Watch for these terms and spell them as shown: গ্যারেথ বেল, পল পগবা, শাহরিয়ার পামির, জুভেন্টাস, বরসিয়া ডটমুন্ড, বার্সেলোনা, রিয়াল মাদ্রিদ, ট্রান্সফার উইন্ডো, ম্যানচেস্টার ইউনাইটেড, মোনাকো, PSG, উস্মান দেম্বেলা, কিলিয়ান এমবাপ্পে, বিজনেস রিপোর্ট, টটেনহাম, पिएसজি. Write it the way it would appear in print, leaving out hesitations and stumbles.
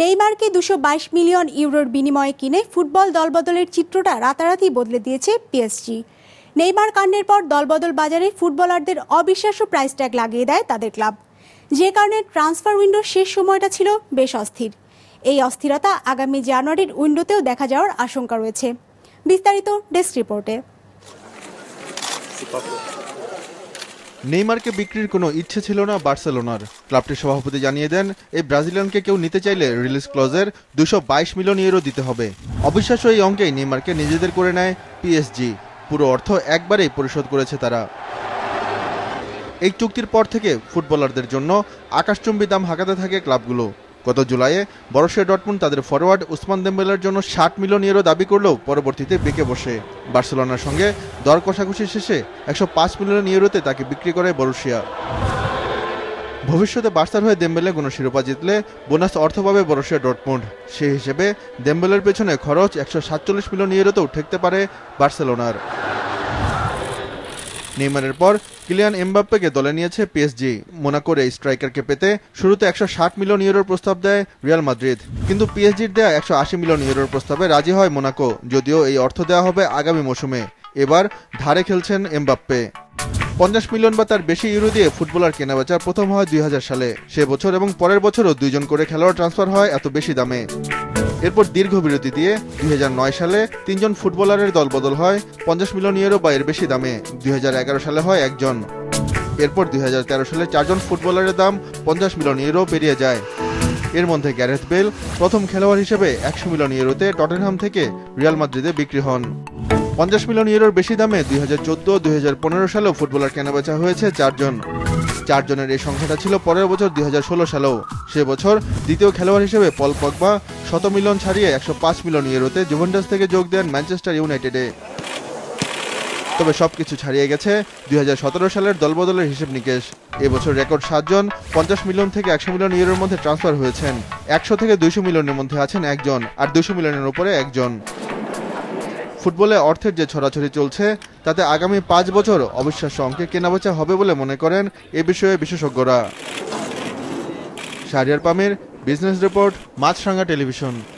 नेইমাर के 222 मिलियन यूरोर बिनिमये किने फुटबल दलबदलेर चित्रटा राताराति बदले दिएछे पीएसजी। नेইমার कांडेर पर दलबदल बाजारे फुटबलारदेर अविश्वास्य प्राइस टैग लागिए देय तादेर क्लाब, जे कारणे ट्रांसफार उइंडो शेष समयटा छिलो बेश अस्थिर। एई अस्थिरता आगामी जानुआरिर उइंडोतेओ देखा जाओयार आशंका रयेछे। विस्तारित डेस्क रिपोर्टे। नेইমার के बिक्रिर कोनो इच्छा छिलो ना बार्सेलोनार। क्लाबटिर सभापति जानिए देन ए ब्राजिलियानके केउ नीते चाइले रिलीज क्लजर 222 मिलियन यूरो दीते हबे। अविश्वास्य एई अंकेई नेইমারকে निजेदेर करे नेय पीएसजी। पुरो अर्थ एकबारेई परिशोध करेछे तारा। एई चुक्तिर पर थेके फुटबलारदेर जन्य आकाशचुम्बी दाम हाकाते थाके क्लाबगुलो। गत जुलाइए बरसिया डटमुंड तादेर फरवार्ड उस्मान देम्बेलार जन्य 60 मिलियन यूरो दाबी करलेও परवर्तीते बेके बसे। बार्सेलोनार संगे दर कषाकषि शेषे 105 मिलियन यूरोते ताके बिक्री करे बरसिया। भविष्यते बार्सार हये देम्बेले कोनो शिरोपा जितले बोनास अर्थ पाबे बरसिया डटमुंड। सेई हिसेबे देम्बेलेर पेछने खरच 147 मिलियन यूरोतेও ठेकते पारे बार्सेलोनार। नेইমারের पर কিলিয়ান এমবাপ্পেকে দলে নিয়েছে পিএসজি। মোনাকোর এই স্ট্রাইকারকে পেতে শুরুতে 160 মিলিয়ন ইউরোর প্রস্তাব দেয় রিয়াল মাদ্রিদ, কিন্তু পিএসজির দেয়া 180 মিলিয়ন ইউরোর প্রস্তাবে রাজি হয় মোনাকো। যদিও এই অর্থ দেয়া হবে আগামী মৌসুমে। এবার ধারে খেলছেন এমবাপ্পে। 50 মিলিয়ন বা তার বেশি ইউরো দিয়ে ফুটবলার কেনাবেচার প্রথম হয় 2000 সালে। সে বছর এবং পরের বছরও দুইজন করে খেলোয়াড় ট্রান্সফার হয় এত বেশি দামে। এরপর দীর্ঘ বিরতি দিয়ে 2009 সালে তিনজন ফুটবলারের দলবদল হয় 50 মিলিয়ন ইউরো বা এর বেশি দামে। 2011 সালে হয় একজন। এরপর 2013 সালে চারজন ফুটবলারের দাম 50 মিলিয়ন ইউরো পেরিয়ে যায়। এর মধ্যে গ্যারেথ বেল প্রথম খেলোয়াড় হিসেবে 100 মিলিয়ন ইউরোতে টটেনহাম থেকে রিয়াল মাদ্রিদে বিক্রি হন। 50 মিলিয়ন ইউরোর বেশি দামে 2014-2015 সালেও ফুটবলার কেনাবেচা হয়েছে চারজন। চারজনের এই সংখ্যাটা ছিল পরের বছর 2016 সালেও। সে বছর দ্বিতীয় খেলোয়াড় হিসেবে পল পগবা 100 মিলিয়ন ছাড়িয়ে 105 মিলিয়ন ইউরোতে জুভেন্টাস থেকে যোগ দেন ম্যানচেস্টার ইউনাইটেডে। তবে সবকিছু ছাড়িয়ে গেছে 2017 সালের দলবদলের হিসেব নিকেশ। এবছর রেকর্ড 7 জন 50 মিলিয়ন থেকে 100 মিলিয়ন ইউরোর মধ্যে ট্রান্সফার হয়েছেন। 100 থেকে 200 মিলিয়নের মধ্যে আছেন একজন, আর 200 মিলিয়নের উপরে একজন। ফুটবলে অর্থের যে ছড়াছড়ি চলছে তাতে আগামী 5 বছর অবিশ্বাস্য অঙ্কে কেনাবেচা হবে বলে মনে করেন এ বিষয়ে বিশেষজ্ঞরা। শাহরিয়ার পামির, বিজনেস রিপোর্ট, Maasranga television.